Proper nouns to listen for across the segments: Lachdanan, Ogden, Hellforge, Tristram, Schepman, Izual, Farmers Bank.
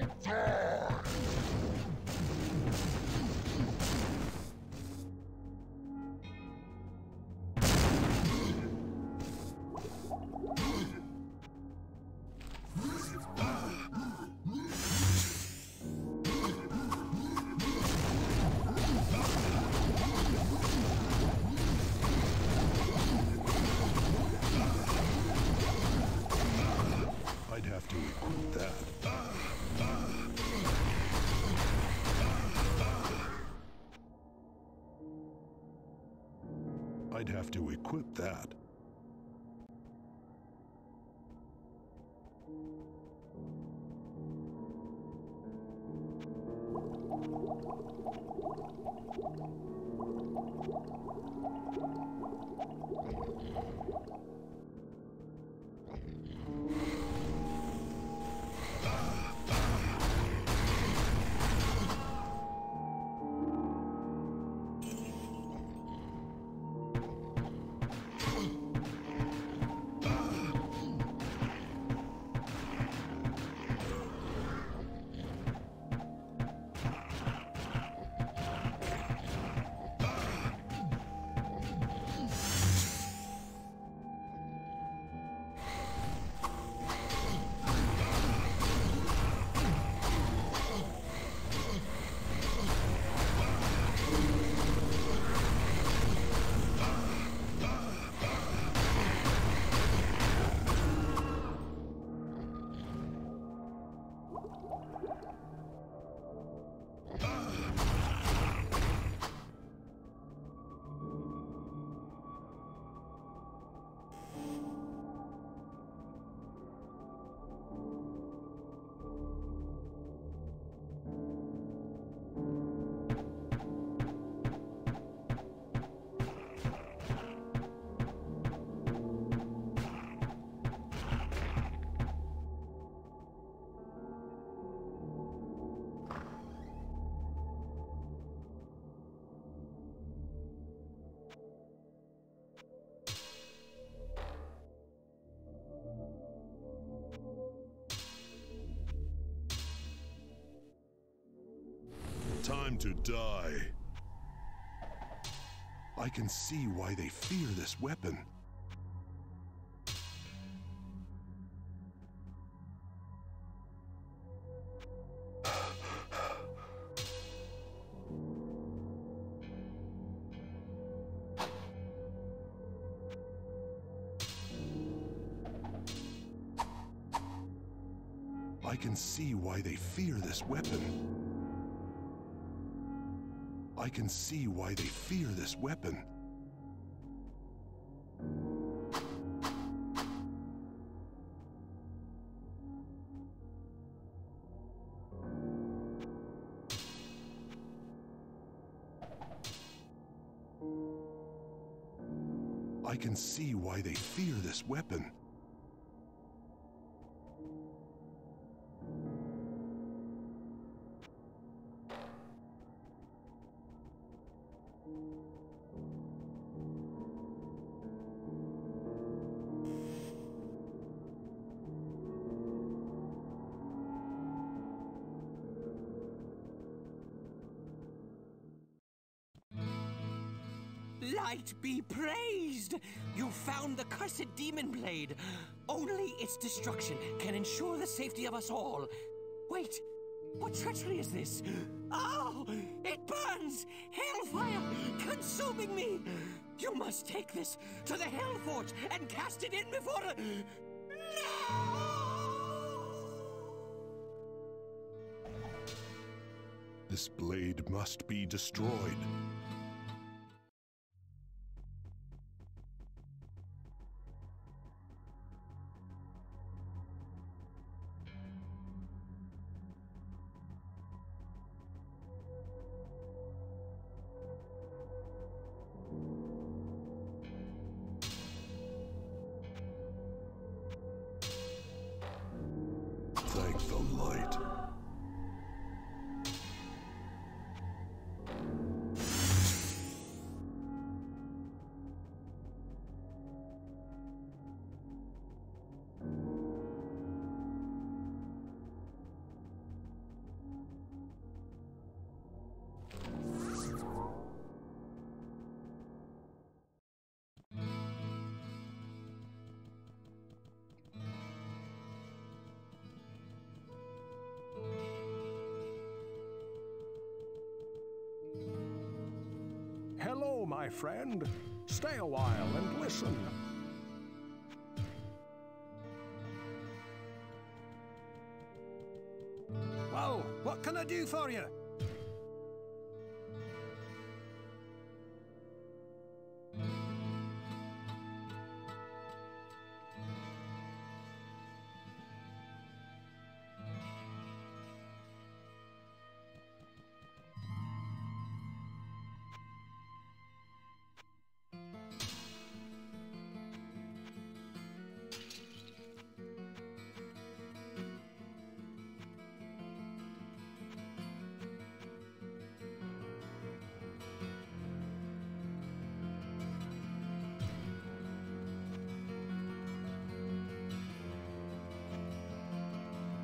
I'd have to equip that. Time to die. I can see why they fear this weapon. I can see why they fear this weapon. I can see why they fear this weapon. I can see why they fear this weapon. Light be praised! You found the cursed demon blade. Only its destruction can ensure the safety of us all. Wait, what treachery is this? Oh, it burns! Hellfire consuming me! You must take this to the Hellforge and cast it in before... No! This blade must be destroyed. my friend. Stay a while and listen. Well, what can I do for you?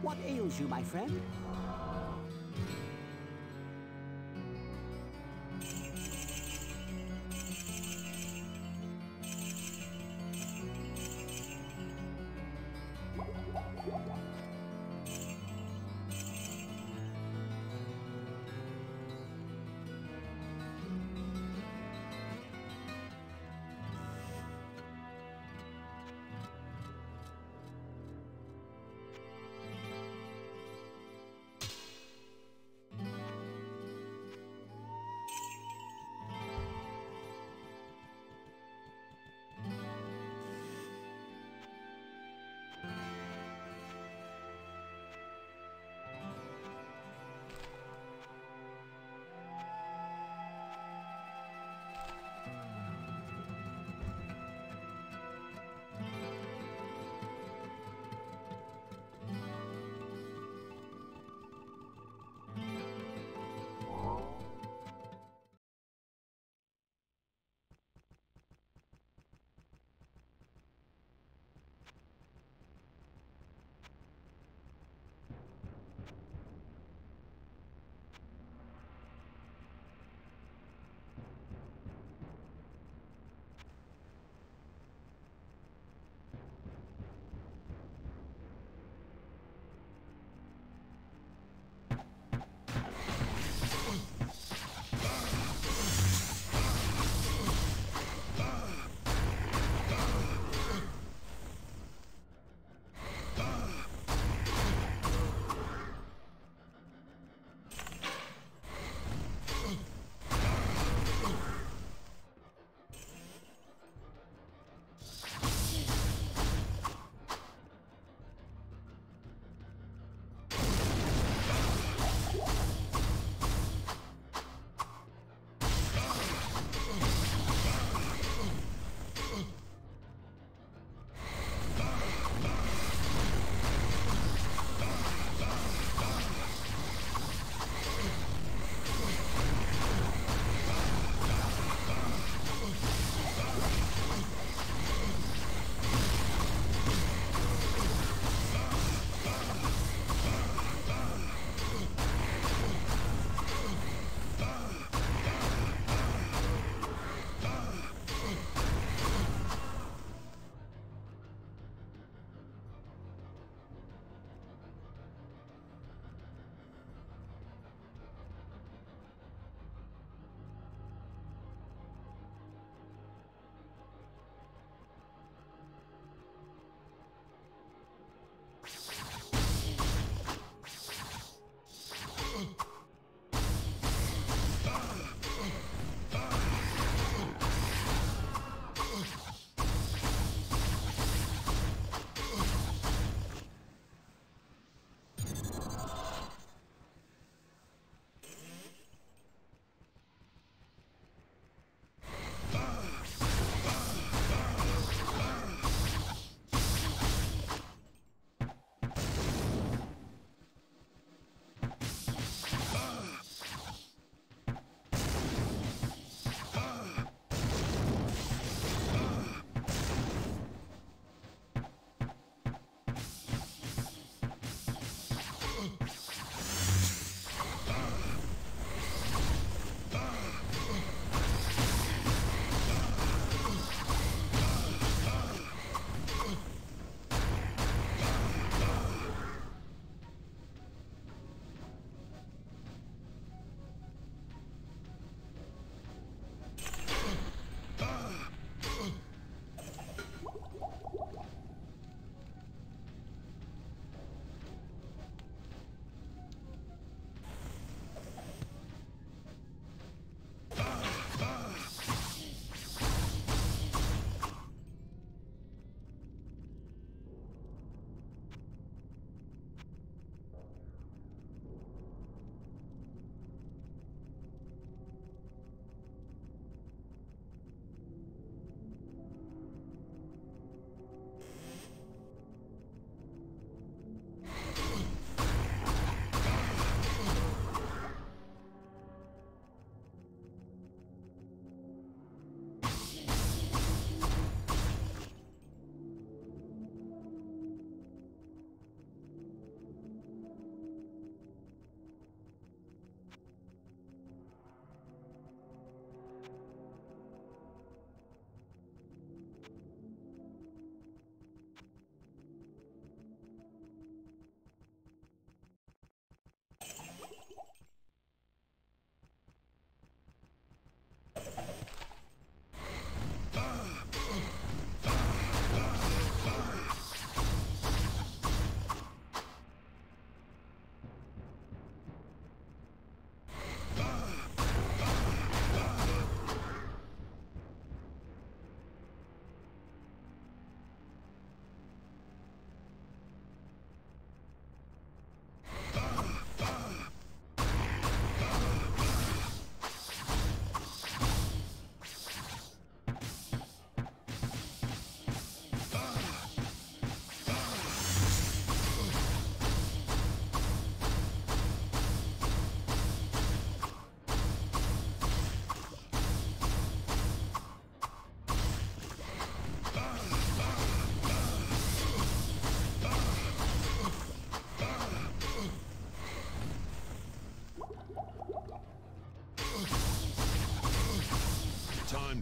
What ails you, my friend?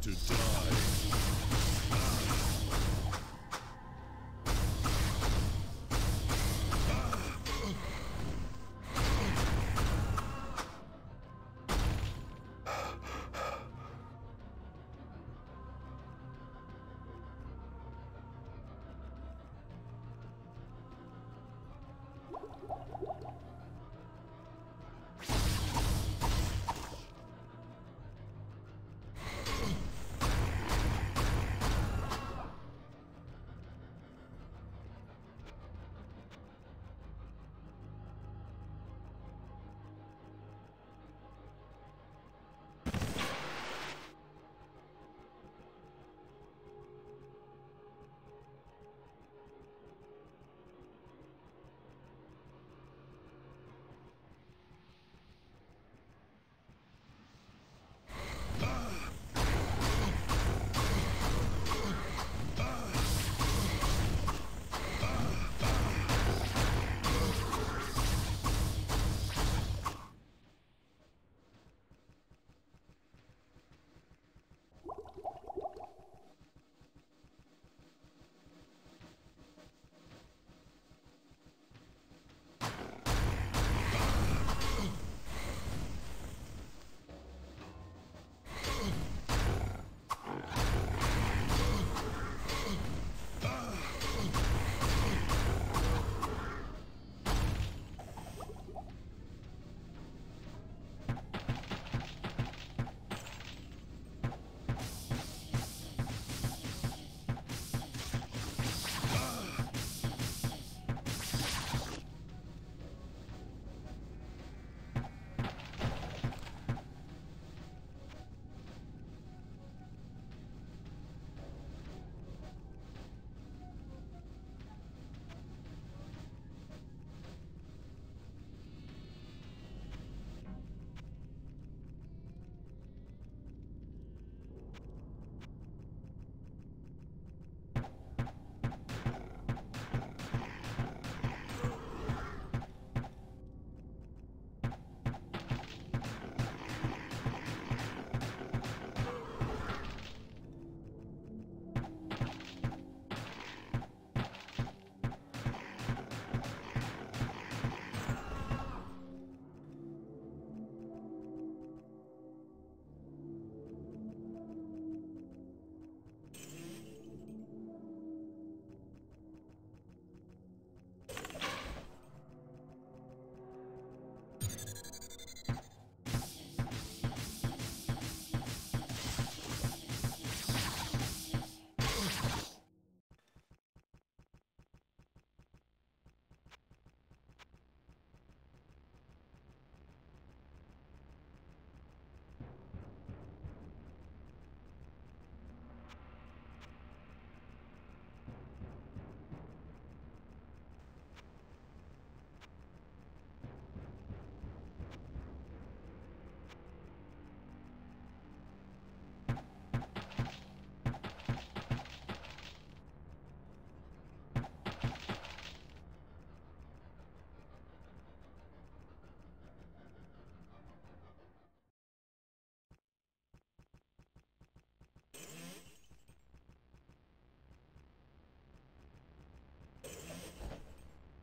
to die.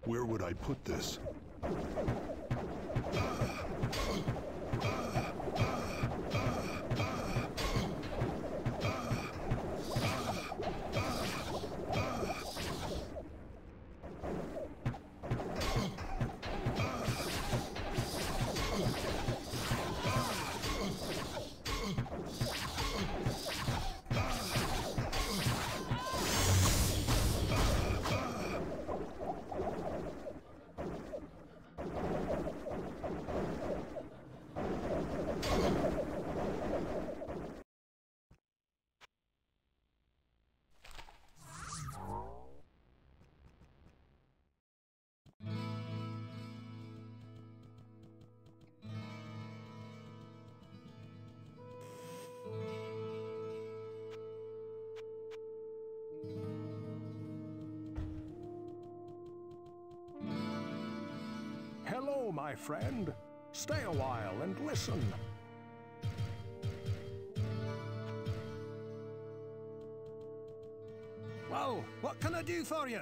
Where would I put this? Hello, my friend. Stay a while and listen. What can I do for you?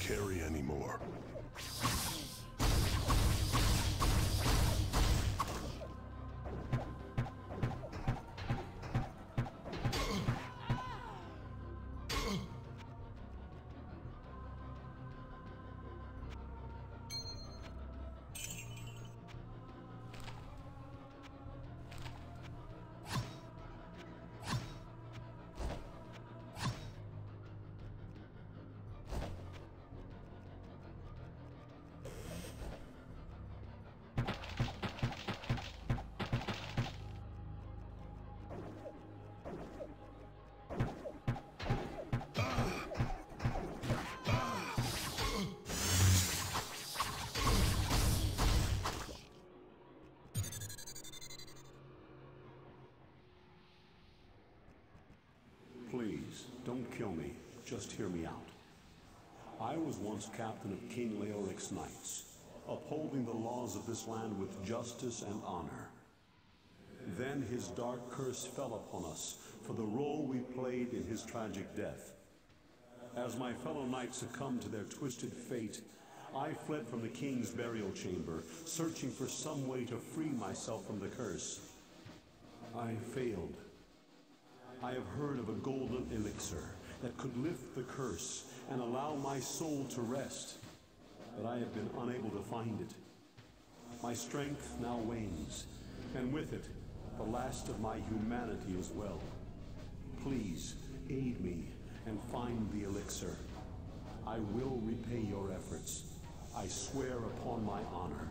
carry anymore. Don't kill me, just hear me out. I was once captain of King Leoric's knights, upholding the laws of this land with justice and honor. Then his dark curse fell upon us for the role we played in his tragic death. As my fellow knights succumbed to their twisted fate, I fled from the king's burial chamber, searching for some way to free myself from the curse. I failed. I have heard of a golden elixir that could lift the curse and allow my soul to rest, but I have been unable to find it. My strength now wanes, and with it, the last of my humanity as well. Please, aid me and find the elixir. I will repay your efforts. I swear upon my honor.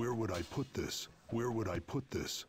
Where would I put this? Where would I put this?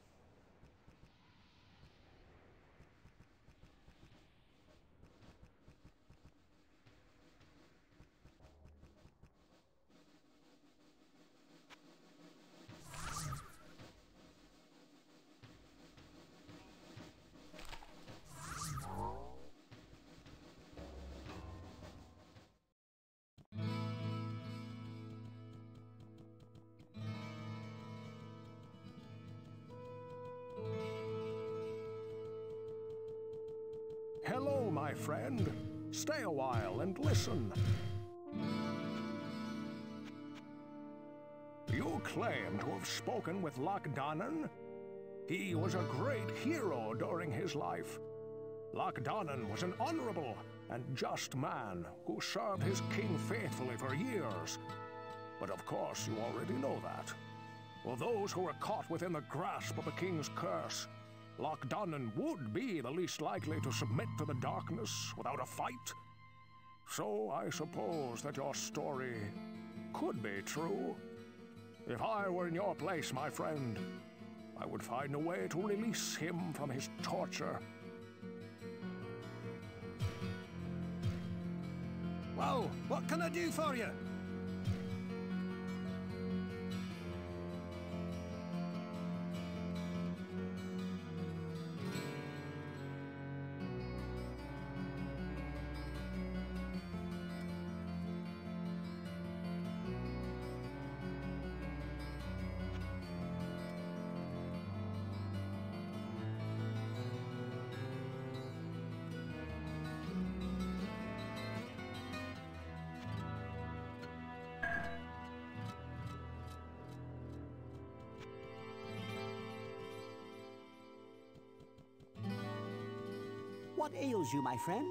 Hello, my friend. Stay a while and listen. You claim to have spoken with Lachdanan? He was a great hero during his life. Lachdanan was an honorable and just man who served his king faithfully for years. But of course you already know that. For those who were caught within the grasp of the king's curse, Lachdanan would be the least likely to submit to the darkness without a fight. So I suppose that your story could be true. If I were in your place, my friend, I would find a way to release him from his torture. Well, what can I do for you? What ails you, my friend?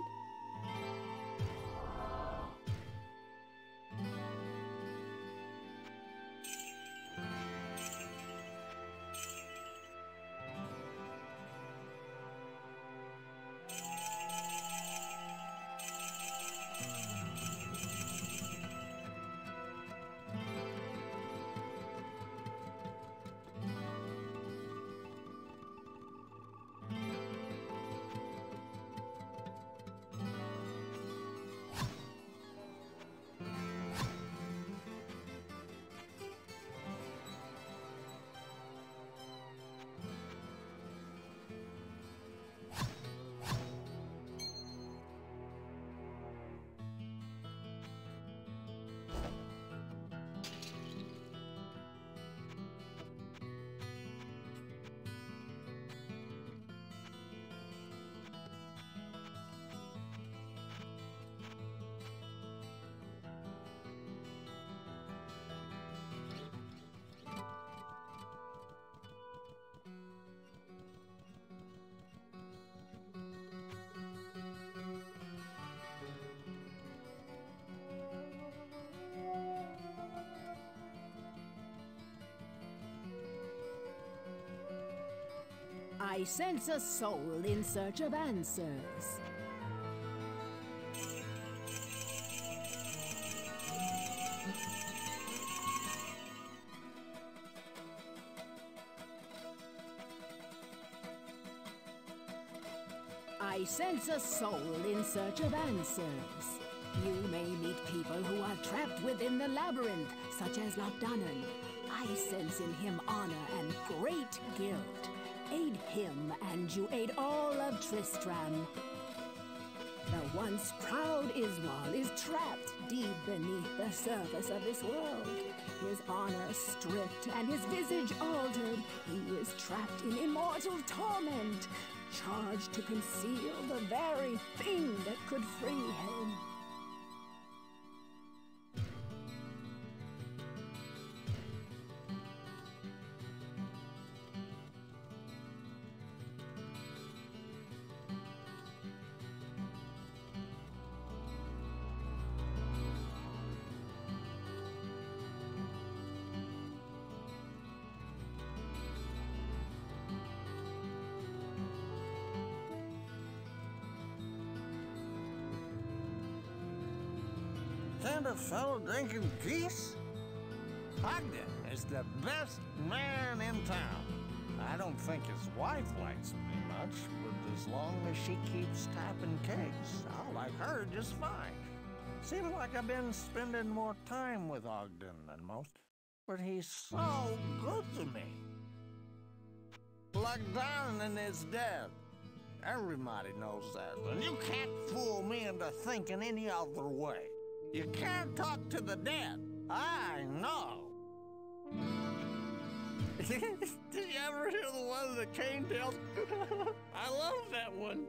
I sense a soul in search of answers. I sense a soul in search of answers. You may meet people who are trapped within the labyrinth, such as Lachdanan. I sense in him honor and great guilt. Aid him, and you aid all of Tristram. The once proud Izual is trapped deep beneath the surface of this world. His honor stripped and his visage altered, he is trapped in immortal torment, charged to conceal the very thing that could free him. A fellow drinking geese? Ogden is the best man in town. I don't think his wife likes me much, but as long as she keeps typing cakes, I like her just fine. Seems like I've been spending more time with Ogden than most, but he's so good to me. Lachdanan is dead. Everybody knows that, and you can't fool me into thinking any other way. You can't talk to the dead. I know. Did you ever hear the one that Cain tells? I love that one.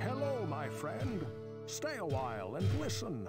Hello, my friend. Stay a while and listen.